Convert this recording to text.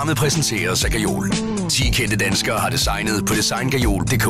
Programmet præsenteres af Gajol. 10 kendte danskere har designet på designgajol.dk.